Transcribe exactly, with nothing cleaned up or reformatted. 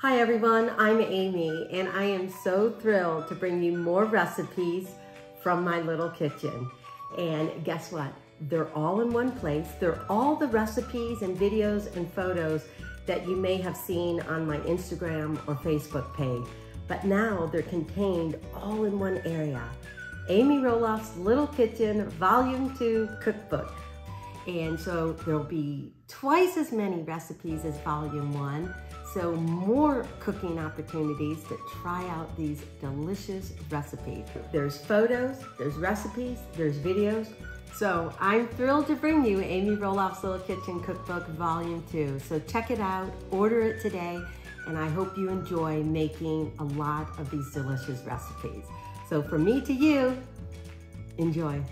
Hi everyone, I'm Amy and I am so thrilled to bring you more recipes from my little kitchen. And guess what? They're all in one place. They're all the recipes and videos and photos that you may have seen on my Instagram or Facebook page, but now they're contained all in one area. Amy Roloff's Little Kitchen Volume two Cookbook. And so there'll be twice as many recipes as volume one. So more cooking opportunities to try out these delicious recipes. There's photos, there's recipes, there's videos. So I'm thrilled to bring you Amy Roloff's Little Kitchen Cookbook Volume two. So check it out, order it today, and I hope you enjoy making a lot of these delicious recipes. So from me to you, enjoy.